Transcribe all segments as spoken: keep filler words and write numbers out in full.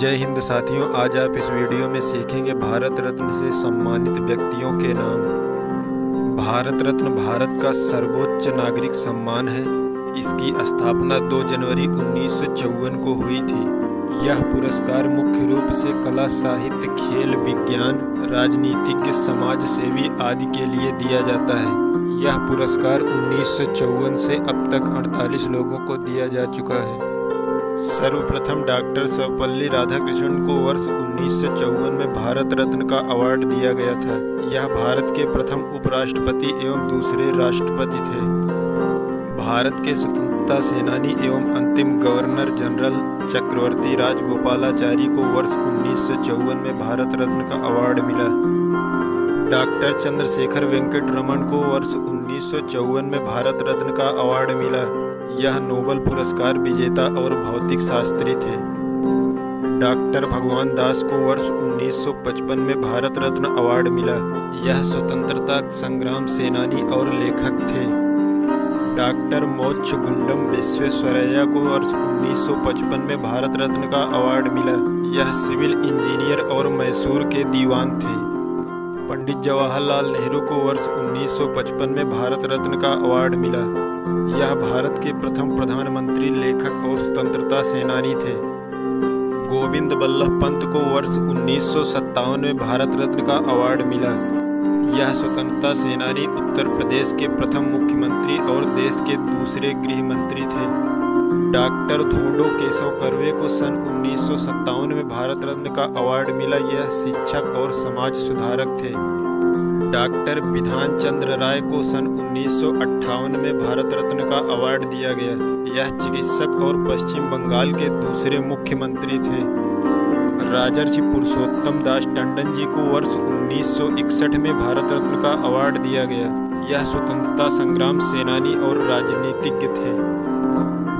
जय हिंद साथियों, आज आप इस वीडियो में सीखेंगे भारत रत्न से सम्मानित व्यक्तियों के नाम। भारत रत्न भारत का सर्वोच्च नागरिक सम्मान है। इसकी स्थापना दो जनवरी उन्नीस सौ चौवन को हुई थी। यह पुरस्कार मुख्य रूप से कला, साहित्य, खेल, विज्ञान, राजनीतिज्ञ, समाज सेवी आदि के लिए दिया जाता है। यह पुरस्कार उन्नीस सौ चौवन से अब तक अड़तालीस लोगों को दिया जा चुका है। सर्वप्रथम डॉक्टर सर्वपल्ली राधाकृष्णन को वर्ष उन्नीस सौ चौवन में भारत रत्न का अवार्ड दिया गया था। यह भारत के प्रथम उपराष्ट्रपति एवं दूसरे राष्ट्रपति थे। भारत के स्वतंत्रता सेनानी एवं अंतिम गवर्नर जनरल चक्रवर्ती राजगोपालाचार्य को वर्ष उन्नीस सौ चौवन में भारत रत्न का अवार्ड मिला। डॉक्टर चंद्रशेखर वेंकट रमन को वर्ष उन्नीस सौ चौवन में भारत रत्न का अवार्ड मिला। यह नोबेल पुरस्कार विजेता और भौतिक शास्त्री थे। डॉक्टर भगवान दास को वर्ष उन्नीस सौ पचपन में भारत रत्न अवार्ड मिला। यह स्वतंत्रता संग्राम सेनानी और लेखक थे। डॉक्टर मोक्ष गुंडम विश्वेश्वरैया को वर्ष उन्नीस सौ पचपन में भारत रत्न का अवार्ड मिला। यह सिविल इंजीनियर और मैसूर के दीवान थे। पंडित जवाहरलाल नेहरू को वर्ष उन्नीस सौ पचपन में भारत रत्न का अवार्ड मिला। यह भारत के प्रथम प्रधानमंत्री, लेखक और स्वतंत्रता सेनानी थे। गोविंद बल्लभ पंत को वर्ष उन्नीस सौ सत्तावन में भारत रत्न का अवार्ड मिला। यह स्वतंत्रता सेनानी, उत्तर प्रदेश के प्रथम मुख्यमंत्री और देश के दूसरे गृह मंत्री थे। डॉक्टर धोंडो केशव कर्वे को सन उन्नीस सौ सत्तावन में भारत रत्न का अवार्ड मिला। यह शिक्षक और समाज सुधारक थे। डॉक्टर विधान चंद्र राय को सन उन्नीस सौ अट्ठावन में भारत रत्न का अवार्ड दिया गया। यह चिकित्सक और पश्चिम बंगाल के दूसरे मुख्यमंत्री थे। राजर्षि टंडन जी को वर्ष उन्नीस सौ इकसठ में भारत रत्न का अवार्ड दिया गया। यह स्वतंत्रता संग्राम सेनानी और राजनीतिज्ञ थे।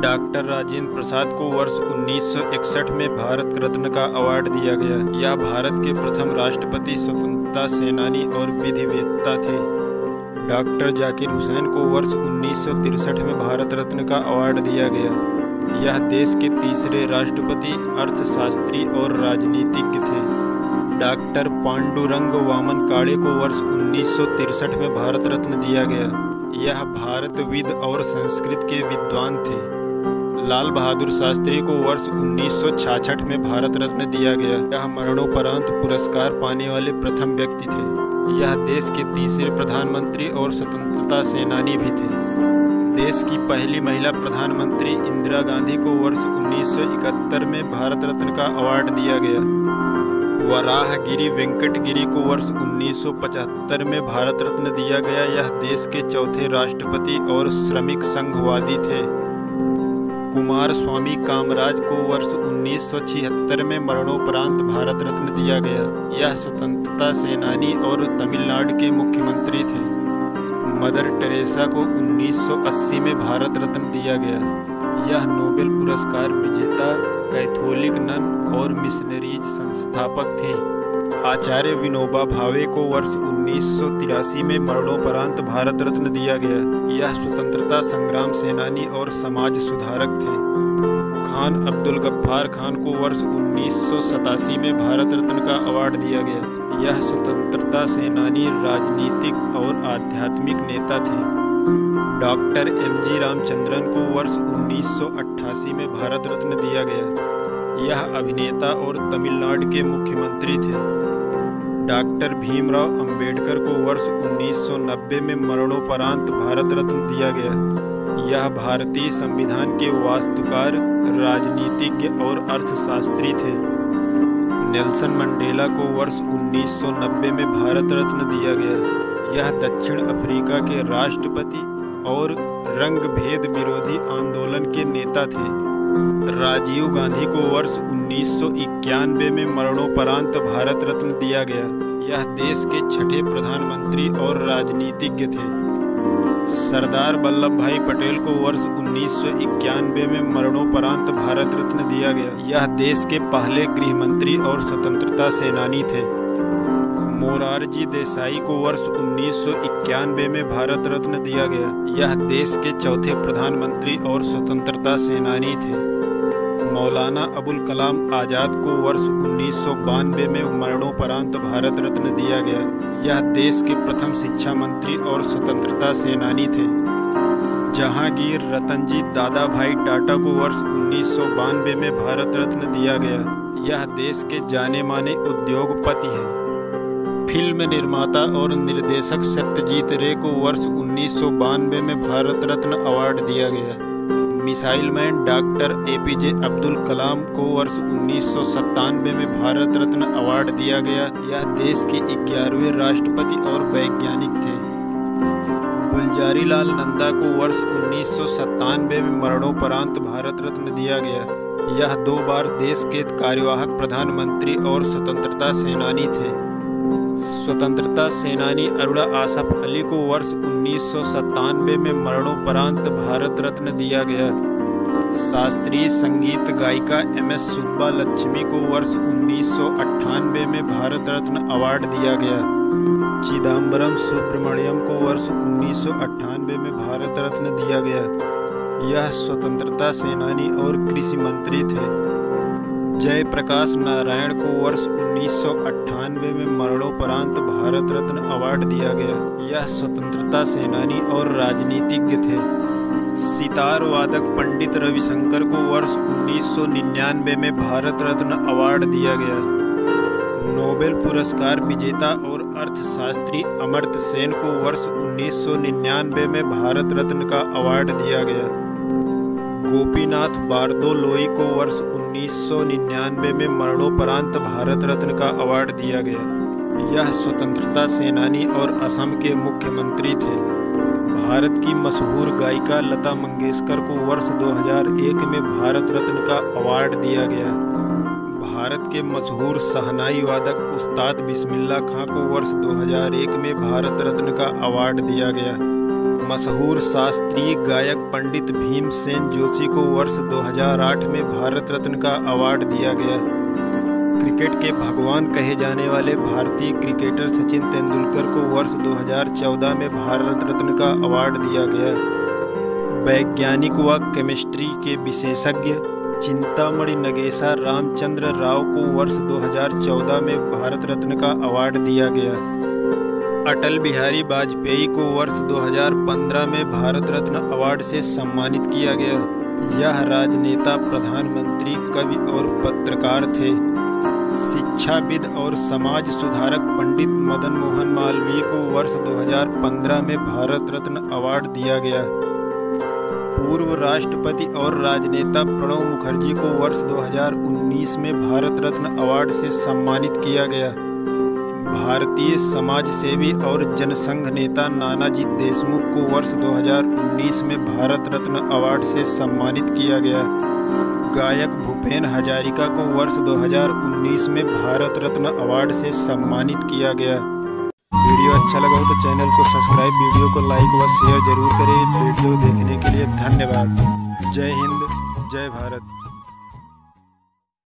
डॉक्टर राजेंद्र प्रसाद को वर्ष उन्नीस सौ इकसठ में भारत रत्न का अवार्ड दिया गया। यह भारत के प्रथम राष्ट्रपति, स्वतंत्रता सेनानी और विधिवेत्ता थे। डॉक्टर जाकिर हुसैन को वर्ष उन्नीस सौ तिरसठ में भारत रत्न का अवार्ड दिया गया। यह देश के तीसरे राष्ट्रपति, अर्थशास्त्री और राजनीतिज्ञ थे। डॉक्टर पांडुरंग वामन काले को वर्ष उन्नीस सौ तिरसठ में भारत रत्न दिया गया। यह भारतविद और संस्कृत के विद्वान थे। लाल बहादुर शास्त्री को वर्ष उन्नीस सौ छियासठ में भारत रत्न दिया गया। यह मरणोपरांत पुरस्कार पाने वाले प्रथम व्यक्ति थे। यह देश के तीसरे प्रधानमंत्री और स्वतंत्रता सेनानी भी थे। देश की पहली महिला प्रधानमंत्री इंदिरा गांधी को वर्ष उन्नीस सौ इकहत्तर में भारत रत्न का अवार्ड दिया गया। वराहगिरी वेंकटगिरी को वर्ष उन्नीस सौ पचहत्तर में भारत रत्न दिया गया। यह देश के चौथे राष्ट्रपति और श्रमिक संघवादी थे। कुमारस्वामी कामराज को वर्ष उन्नीस सौ छिहत्तर में मरणोपरांत भारत रत्न दिया गया। यह स्वतंत्रता सेनानी और तमिलनाडु के मुख्यमंत्री थे। मदर टेरेसा को उन्नीस सौ अस्सी में भारत रत्न दिया गया। यह नोबेल पुरस्कार विजेता, कैथोलिक नन और मिशनरीज संस्थापक थे। आचार्य विनोबा भावे को वर्ष उन्नीस सौ तिरासी में मरणोपरांत भारत रत्न दिया गया। यह स्वतंत्रता संग्राम सेनानी और समाज सुधारक थे। खान अब्दुल गफ्फार खान को वर्ष उन्नीस सौ सतासी में भारत रत्न का अवार्ड दिया गया। यह स्वतंत्रता सेनानी, राजनीतिक और आध्यात्मिक नेता थे। डॉक्टर एम जी रामचंद्रन को वर्ष उन्नीस सौ अट्ठासी में भारत रत्न दिया गया। यह अभिनेता और तमिलनाडु के मुख्यमंत्री थे। डॉक्टर भीमराव अंबेडकर को वर्ष उन्नीस सौ नब्बे में मरणोपरांत भारत रत्न दिया गया। यह भारतीय संविधान के वास्तुकार, राजनीतिज्ञ और अर्थशास्त्री थे। नेल्सन मंडेला को वर्ष उन्नीस सौ नब्बे में भारत रत्न दिया गया। यह दक्षिण अफ्रीका के राष्ट्रपति और रंगभेद विरोधी आंदोलन के नेता थे। राजीव गांधी को वर्ष उन्नीस सौ इक्यानवे में मरणोपरांत भारत रत्न दिया गया। यह देश के छठे प्रधानमंत्री और राजनीतिज्ञ थे। सरदार वल्लभ भाई पटेल को वर्ष उन्नीस सौ इक्यानवे में मरणोपरांत भारत रत्न दिया गया। यह देश के पहले गृह मंत्री और स्वतंत्रता सेनानी थे। मोरारजी देसाई को वर्ष उन्नीस सौ इक्यानवे में भारत रत्न दिया गया। यह देश के चौथे प्रधानमंत्री और स्वतंत्रता सेनानी थे। मौलाना अबुल कलाम आजाद को वर्ष उन्नीस सौ बानवे में मरणोपरांत भारत रत्न दिया गया। यह देश के प्रथम शिक्षा मंत्री और स्वतंत्रता सेनानी थे। जहांगीर रतनजीत दादा भाई टाटा को वर्ष उन्नीस सौ बानवे में भारत रत्न दिया गया। यह देश के जाने माने उद्योगपति हैं। फिल्म निर्माता और निर्देशक सत्यजीत रे को वर्ष उन्नीस सौ बानवे में भारत रत्न अवार्ड दिया गया। Missile man doctor A P J Abdul Kalam को वर्ष उन्नीस सौ सत्तानवे में भारत रत्न अवार्ड दिया गया। यह देश के ग्यारहवें राष्ट्रपति और वैज्ञानिक थे। गुलजारीलाल नंदा को वर्ष उन्नीस सौ सत्तानवे में मरणोपरांत भारत रत्न दिया गया। यह दो बार देश के कार्यवाहक प्रधानमंत्री और स्वतंत्रता सेनानी थे। स्वतंत्रता सेनानी अरुणा आसफ अली को वर्ष उन्नीस सौ सत्तानवे में मरणोपरांत भारत रत्न दिया गया। शास्त्रीय संगीत गायिका एम एस सुब्बा लक्ष्मी को वर्ष उन्नीस सौ अट्ठानवे में भारत रत्न अवार्ड दिया गया। चिदम्बरम सुब्रमण्यम को वर्ष उन्नीस सौ अट्ठानवे में भारत रत्न दिया गया। यह स्वतंत्रता सेनानी और कृषि मंत्री थे। जयप्रकाश नारायण को वर्ष उन्नीस सौ अट्ठानवे में मरणोपरांत भारत रत्न अवार्ड दिया गया। यह स्वतंत्रता सेनानी और राजनीतिज्ञ थे। सितार वादक पंडित रविशंकर को वर्ष उन्नीस सौ निन्यानवे में भारत रत्न अवार्ड दिया गया। नोबेल पुरस्कार विजेता और अर्थशास्त्री अमर्त्य सेन को वर्ष उन्नीस सौ निन्यानवे में भारत रत्न का अवार्ड दिया गया। गोपीनाथ बारदोलोई को वर्ष उन्नीस सौ निन्यानवे में मरणोपरांत भारत रत्न का अवार्ड दिया गया। यह स्वतंत्रता सेनानी और असम के मुख्यमंत्री थे। भारत की मशहूर गायिका लता मंगेशकर को वर्ष दो हज़ार एक में भारत रत्न का अवार्ड दिया गया। भारत के मशहूर शहनाई वादक उस्ताद बिस्मिल्लाह खां को वर्ष दो हज़ार एक में भारत रत्न का अवार्ड दिया गया। मशहूर शास्त्रीय गायक पंडित भीमसेन जोशी को वर्ष दो हज़ार आठ में भारत रत्न का अवार्ड दिया गया। क्रिकेट के भगवान कहे जाने वाले भारतीय क्रिकेटर सचिन तेंदुलकर को वर्ष दो हज़ार चौदह में भारत रत्न का अवार्ड दिया गया। वैज्ञानिक व केमिस्ट्री के विशेषज्ञ चिंतामणि नगेशा रामचंद्र राव को वर्ष दो हज़ार चौदह में भारत रत्न का अवार्ड दिया गया। अटल बिहारी वाजपेयी को वर्ष दो हज़ार पंद्रह में भारत रत्न अवार्ड से सम्मानित किया गया। यह राजनेता, प्रधानमंत्री, कवि और पत्रकार थे। शिक्षाविद और समाज सुधारक पंडित मदन मोहन मालवीय को वर्ष दो हज़ार पंद्रह में भारत रत्न अवार्ड दिया गया। पूर्व राष्ट्रपति और राजनेता प्रणब मुखर्जी को वर्ष दो हज़ार उन्नीस में भारत रत्न अवार्ड से सम्मानित किया गया। भारतीय समाज सेवी और जनसंघ नेता नानाजी देशमुख को वर्ष दो हज़ार उन्नीस में भारत रत्न अवार्ड से सम्मानित किया गया। गायक भूपेन हजारिका को वर्ष दो हज़ार उन्नीस में भारत रत्न अवार्ड से सम्मानित किया गया। वीडियो अच्छा लगा हो तो चैनल को सब्सक्राइब, वीडियो को लाइक व शेयर जरूर करें। वीडियो देखने के लिए धन्यवाद। जय हिंद, जय भारत।